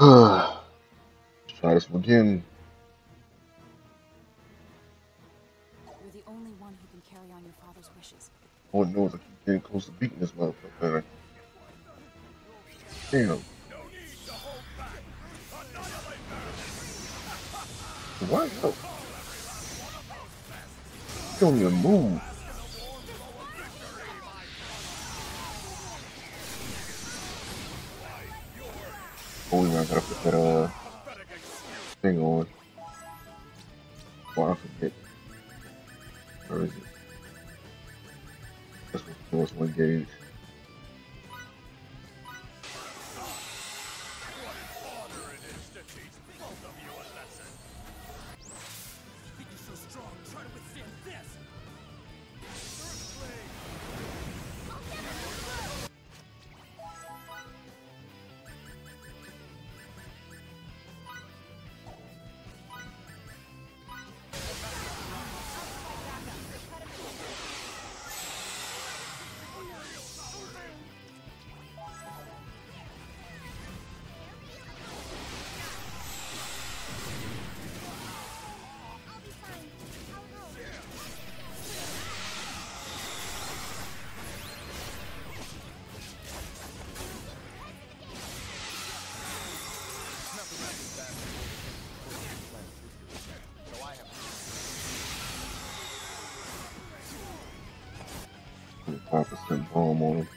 Let's try this one again. You're the only one who can carry on your father's wishes. Oh no, I keep getting close to beating this motherfucker. Damn. What? You don't even move. Oh, we gotta put that thing on. Well, I forget. Where is it? This was one gauge. Moment.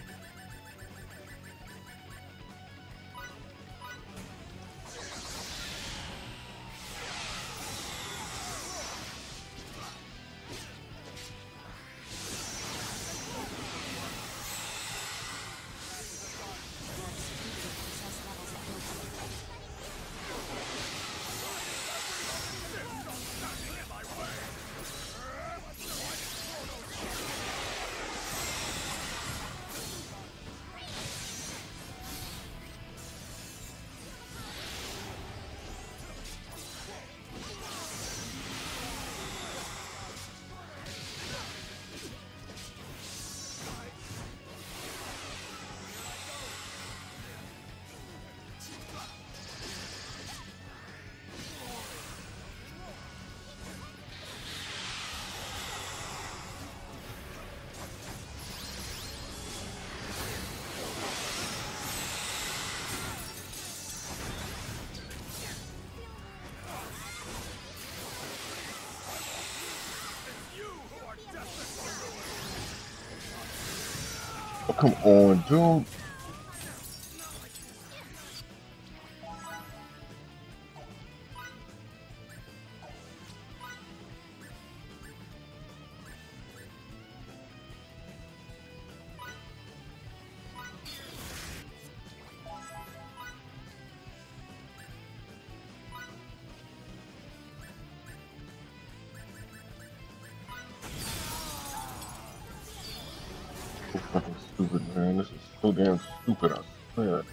Come on, dude. Stupid, man. This is so damn stupid, I swear.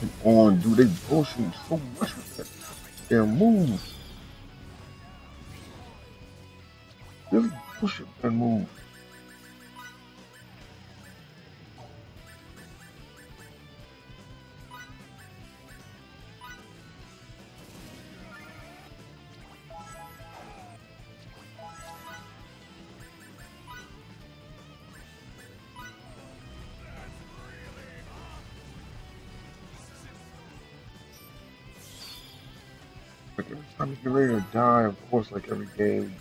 working on do they bullshit so much with their moves. Really push it and move. Like every time you get ready to die, of course, like every game.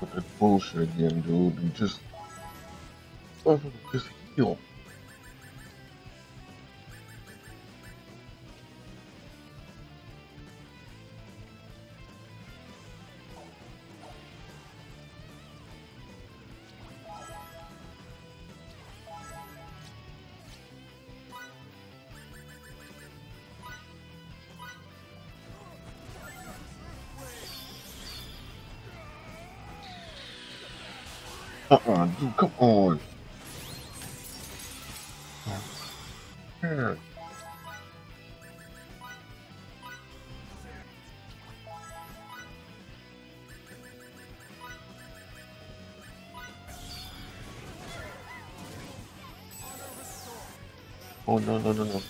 with that bullshit again, dude. You just heal. Dude, come on. Here. Oh, no.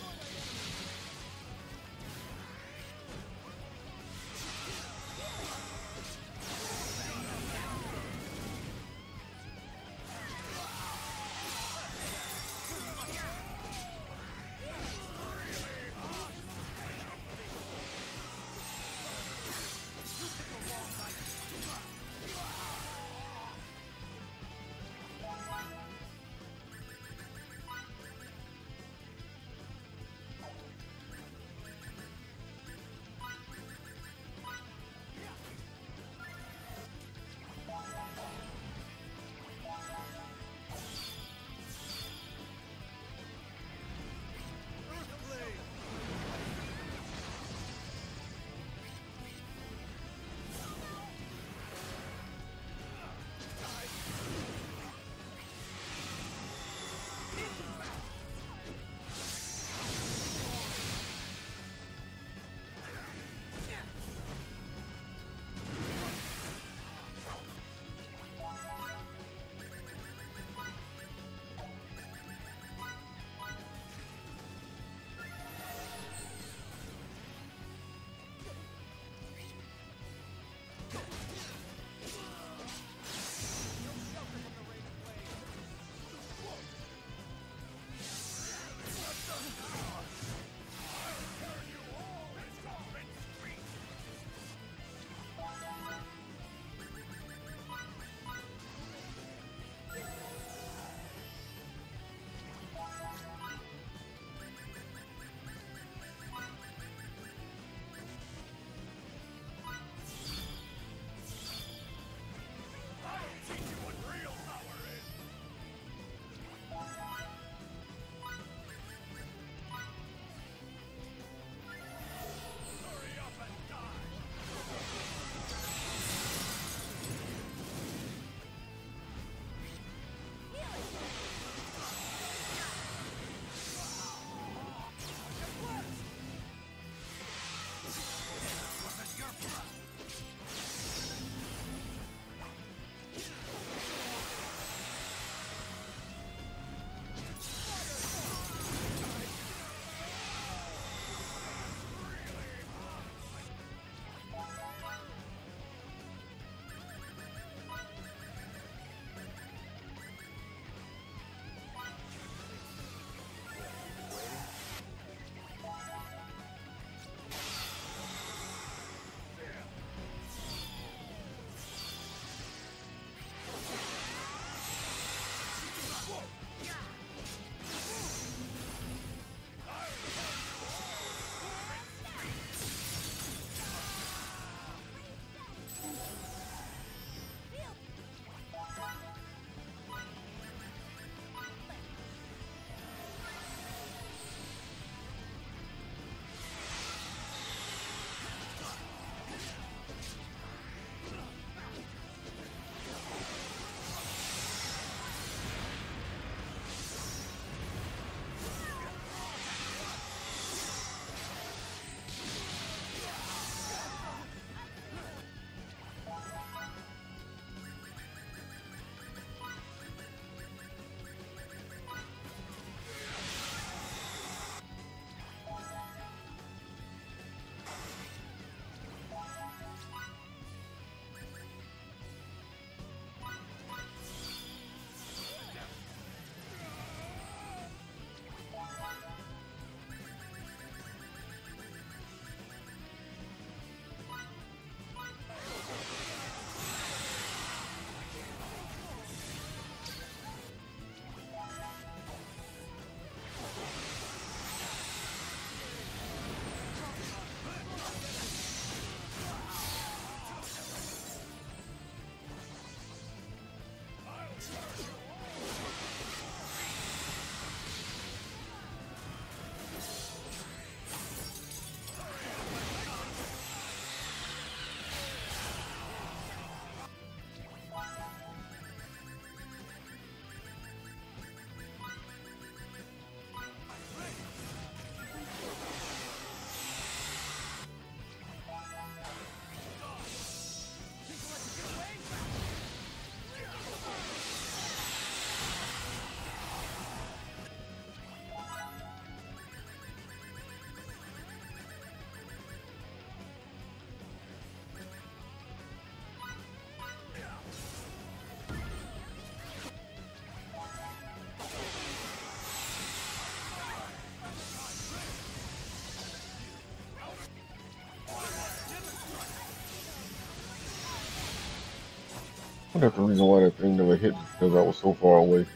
wonder if the reason why that thing never hit me because I was so far away.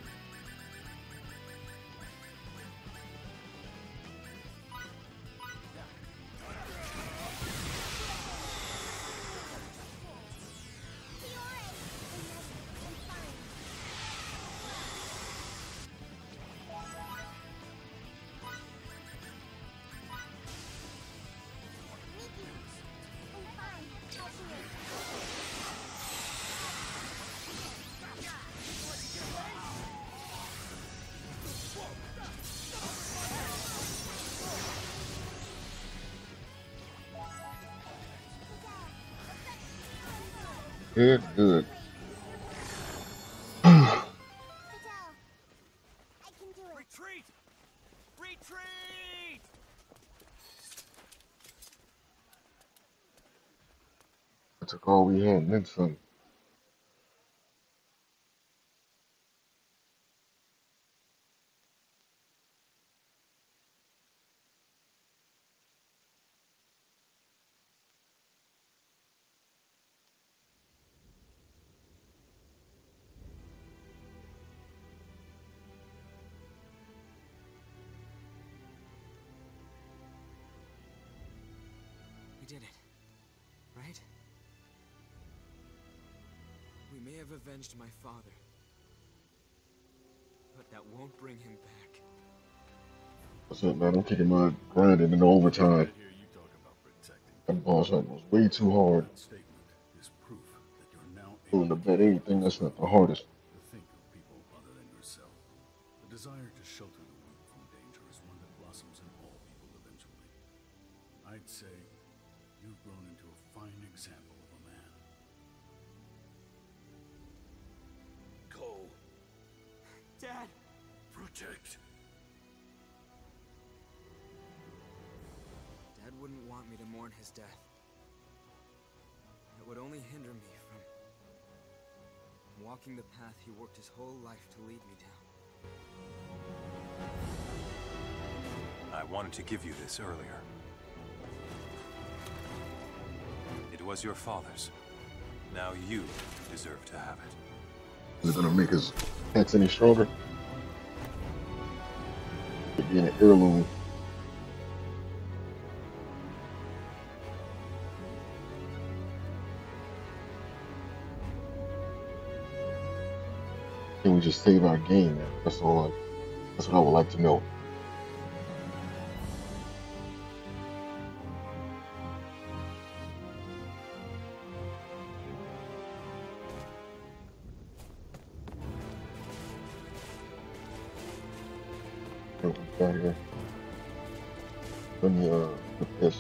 Good. Retreat! I took all we had and then some. We did it, right? We may have avenged my father, but that won't bring him back. What's up, man? I'm kicking my grinding in overtime. That boss hunt was way too hard. Willing to bet anything that's not the hardest. To think of people other than yourself. The desire to shelter the world from danger is one that blossoms in all people eventually. I'd say. You've grown into a fine example of a man. Cole. Dad. Protect. Dad wouldn't want me to mourn his death. It would only hinder me from walking the path he worked his whole life to lead me down. I wanted to give you this earlier. It was your father's. Now you deserve to have it. Is it gonna make his pants any stronger? It'd be an heirloom. Can we just save our game, man? That's all. That's what I would like to know. Let me put this.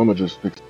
I'm gonna just fix